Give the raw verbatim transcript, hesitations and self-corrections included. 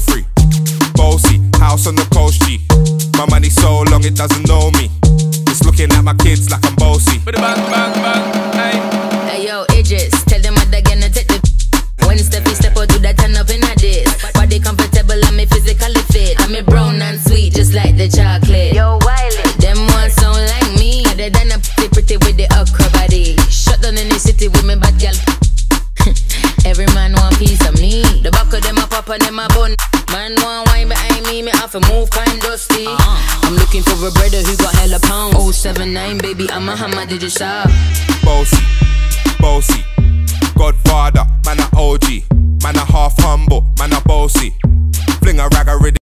so free. Boasty, house on the coast, G. My money so long it doesn't know me. It's looking at my kids like I'm Boasty. Bang, bang, bang, hey. Hey yo, Idris, tell them what they're gonna take the. When Steffi step out, do that turn up in a diss. Body comfortable, I'm physically fit. I'm a brown and sweet, just like the chocolate. Yo, Wiley, them ones sound like me. They're done up pretty, pretty with the okra body. Shut down in the city with me bad girl. Every man want piece of me. The back of them a pop and them a bun. Man want wine behind me, me have to move kind dusty. uh-huh. I'm looking for a brother who got hella pounds. oh seven nine, baby, I'm a hammer, did you saw? Boasty, Boasty, Godfather, man a O G. Man a half humble, man a Boasty. Fling a ragga riddy.